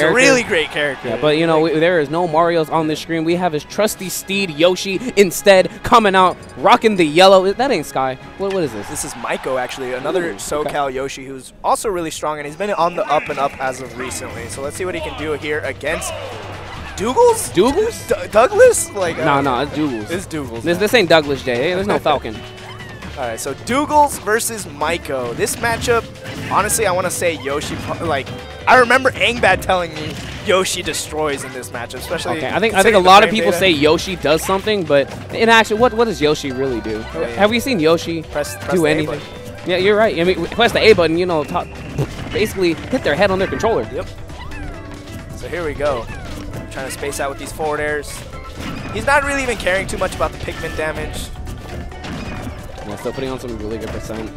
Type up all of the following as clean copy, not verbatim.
character. He's a really great character. Yeah, but, you know, there is no Mario's on this screen. We have his trusty steed, Yoshi, instead coming out, rocking the yellow. That ain't Sky. What is this? This is Maiko, actually, another SoCal Yoshi who's also really strong, and he's been on the up and up as of recently. So let's see what he can do here against... Dougles? Dougles? Douglas? Like, no, it's Dougles. It's Dougles. This ain't Douglas Day. Hey, there's no Falcon. All right, so Dougles versus Maiko. This matchup, honestly, I want to say Yoshi. Like, I remember Angbad telling me Yoshi destroys in this matchup, especially. Okay, I think a lot of people say Yoshi does something, but in action, what does Yoshi really do? Oh, yeah. Have we seen Yoshi do anything? Yeah, you're right. I mean, press the A button. You know, basically hit their head on their controller. Yep. So here we go. Trying to space out with these forward airs. He's not really even caring too much about the Pikmin damage. Yeah, still putting on some really good percent.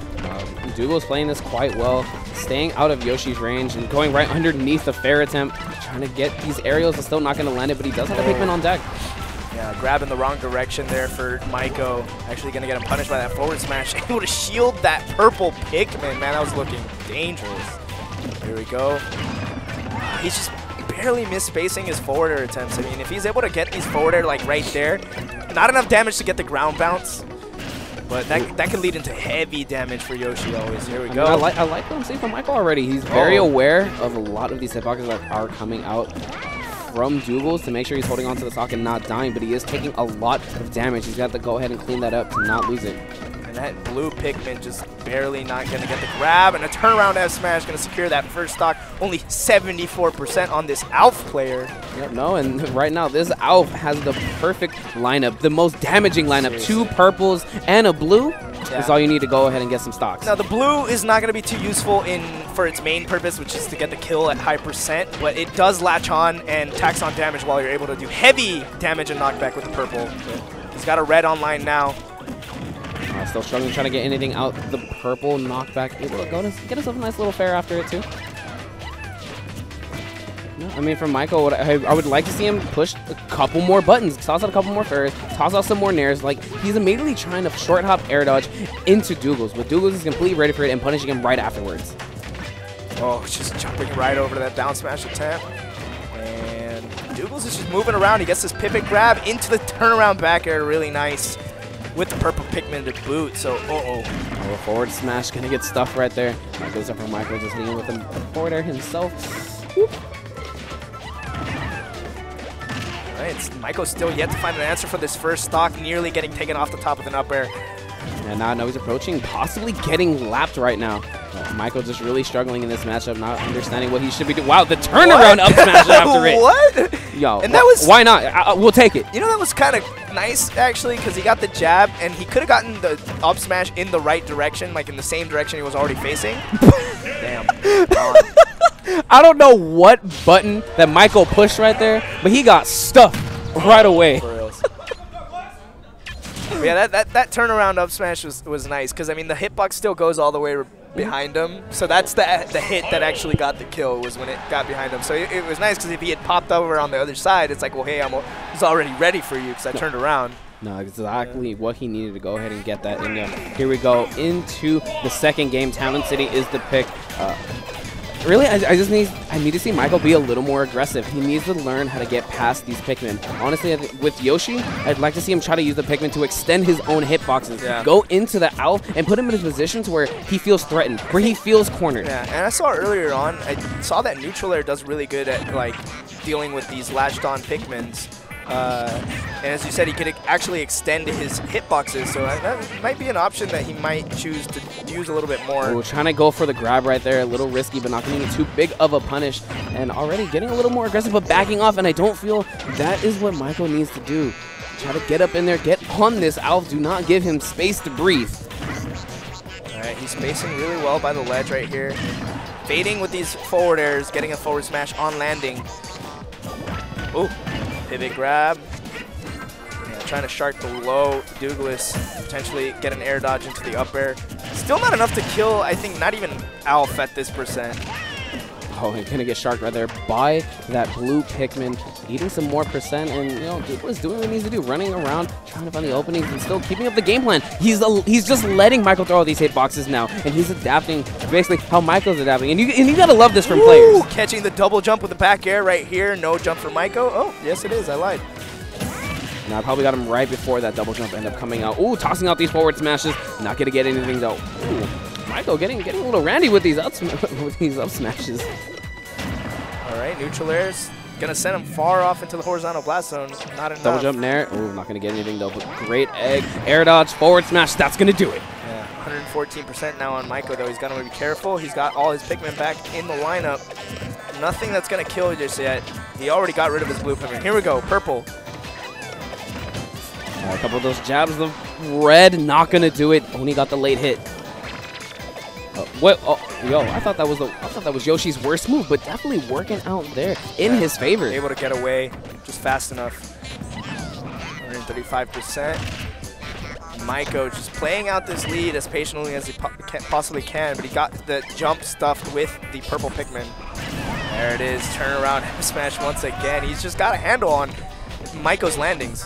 Dougle's playing this quite well, staying out of Yoshi's range and going right underneath the fair attempt. Trying to get these aerials and still not going to land it, but he does have a Pikmin on deck. Yeah, grabbing the wrong direction there for Maiko. Actually going to get him punished by that forward smash. Able to shield that purple Pikmin. Man, that was looking dangerous. Here we go. He's just... barely misspacing his forward air attempts. I mean, if he's able to get these forward air like right there, not enough damage to get the ground bounce, but that could lead into heavy damage for Yoshi always. Here we go. I like what I'm seeing from Michael already. He's very aware of a lot of these hitboxes that are coming out from Dougles to make sure he's holding onto the stock and not dying, but he is taking a lot of damage. He's got to go ahead and clean that up to not lose it. And that blue Pikmin just barely not going to get the grab. And a turnaround F smash going to secure that first stock. Only 74% on this Alph player. Yep, no, and right now this Alph has the perfect lineup. The most damaging lineup. Seriously. 2 purples and a blue is all you need to go ahead and get some stocks. Now, the blue is not going to be too useful for its main purpose, which is to get the kill at high percent. But it does latch on and tax on damage while you're able to do heavy damage and knockback with the purple. He's got a red online now. Still struggling trying to get anything out. The purple knockback. Get us a nice little fair after it, too. No, I mean, from Michael, I would like to see him push a couple more buttons. Toss out a couple more fairs. Toss out some more nairs. Like, he's immediately trying to short hop air dodge into Dougles. But Dougles is completely ready for it and punishing him right afterwards. Oh, just jumping right over to that down smash attempt. And Dougles is just moving around. He gets this pivot grab into the turnaround back air. Really nice. With the purple Pikmin to boot, so Oh, forward smash, gonna get stuffed right there. That goes up for Michael, just hitting with the forward air himself. Whoop. All right, Michael's still yet to find an answer for this first stock, nearly getting taken off the top with an up air. And now he's approaching, possibly getting lapped right now. Michael just really struggling in this matchup, not understanding what he should be doing. Wow, the turnaround up smash after it. What? Yo, and that was, why not? We'll take it. You know, that was kind of nice, actually, because he got the jab, and he could have gotten the up smash in the right direction, like in the same direction he was already facing. Damn. I don't know what button that Michael pushed right there, but he got stuffed right away. Yeah, that turnaround up smash was nice, because, I mean, the hitbox still goes all the way behind him, so that's the hit that actually got the kill, was when it got behind him. So it was nice, because if he had popped over on the other side, it's like, well, hey, I was already ready for you, because I turned around. No, exactly what he needed to go ahead and get that in there. Here we go into the second game. Town City is the pick. Really, I need to see Michael be a little more aggressive. He needs to learn how to get past these Pikmin. Honestly, with Yoshi, I'd like to see him try to use the Pikmin to extend his own hitboxes. Yeah. Go into the Alph and put him in positions where he feels threatened, where he feels cornered. Yeah, and I saw earlier on, I saw that neutral air does really good at like dealing with these latched-on Pikmins. And as you said, he could actually extend his hitboxes, so that might be an option that he might choose to use a little bit more. We're trying to go for the grab right there, a little risky, but not getting too big of a punish, and already getting a little more aggressive, but backing off, and I don't feel that is what Michael needs to do. Try to get up in there, get on this Alph, do not give him space to breathe. All right, he's spacing really well by the ledge right here. Fading with these forward airs, getting a forward smash on landing. Ooh. Pivot grab. Yeah, trying to shark the low Douglas. Potentially get an air dodge into the up air. Still not enough to kill, I think, not even Alph at this percent. Oh, you're gonna get sharked right there by that blue Pikmin, eating some more percent, and you know, Dougles is doing what he needs to do, running around, trying to find the openings, and still keeping up the game plan. He's just letting Maiko throw all these hitboxes now, and he's adapting to basically how Maiko's adapting, and you gotta love this from players. Catching the double jump with the back air right here, no jump for Maiko. Oh, yes it is, I lied. Now, I probably got him right before that double jump ended up coming out. Ooh, tossing out these forward smashes. Not gonna get anything though. Ooh, Maiko getting a little randy with these up smashes. All right, neutral airs. Gonna send him far off into the horizontal blast zone. Not enough. Double jump in there. Ooh, not gonna get anything though. But great egg, air dodge, forward smash. That's gonna do it. Yeah, 114% now on Maiko though. He's gonna be careful. He's got all his Pikmin back in the lineup. Nothing that's gonna kill just yet. He already got rid of his blue Pikmin. Here we go, purple. A couple of those jabs, the red, not gonna do it. Only got the late hit. What? Oh, yo, I thought that was Yoshi's worst move, but definitely working out there in his favor. Able to get away just fast enough. 135%. Maiko just playing out this lead as patiently as he possibly can, but he got the jump stuffed with the purple Pikmin. There it is. Turn around, smash once again. He's just got a handle on Maiko's landings.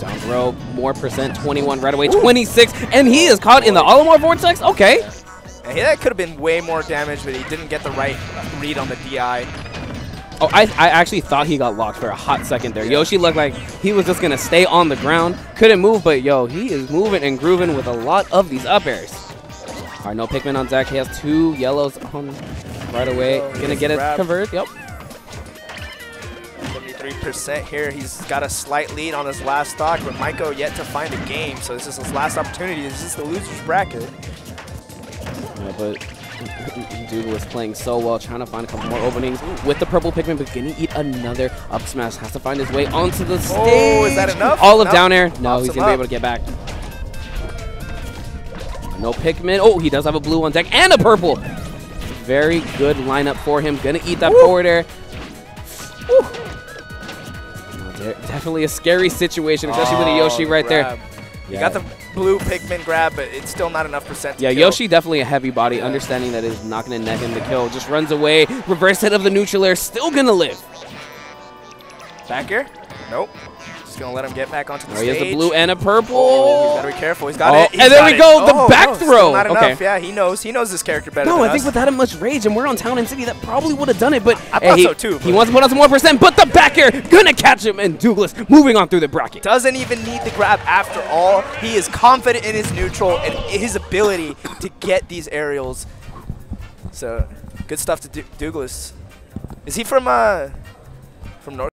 Down throw, more percent, 21 right away, 26, and he is caught in the Olimar vortex. Okay. Yeah, that could have been way more damage, but he didn't get the right read on the DI. Oh, I actually thought he got locked for a hot second there. Yoshi looked like he was just going to stay on the ground. Couldn't move, but yo, he is moving and grooving with a lot of these up airs. All right, no Pikmin on deck. He has two yellows on right away. Going to get it converted. Yep. 3% here. He's got a slight lead on his last stock, but Maiko yet to find a game, so this is his last opportunity. This is the loser's bracket. Yeah, but dude was playing so well, trying to find a couple more openings with the purple Pikmin, but gonna eat another up smash. Has to find his way onto the stage. Oh, is that enough? All of down air. No, he's gonna be able to get back. No Pikmin. Oh, he does have a blue on deck and a purple. Very good lineup for him. Gonna eat that forward air. Woo. Definitely a scary situation, especially with a Yoshi right there. You got the blue Pikmin grab, but it's still not enough percent to kill. Yoshi definitely a heavy body, understanding that it's not going to net him the kill. Just runs away, reverse hit of the neutral air, still going to live. Back air? Nope. Just going to let him get back onto the stage. He has a blue and a purple. Oh, you got to be careful. He's got it. He's and there we go, the back throw. Not enough. Yeah, he knows. He knows this character better than us. I think with that much rage, and we're on Town and City, that probably would have done it. But I thought so too. He wants to put on some more percent, but the back air going to catch him, and Douglas moving on through the bracket. Doesn't even need the grab after all. He is confident in his neutral and his ability to get these aerials. So, good stuff to Douglas. Is he from North?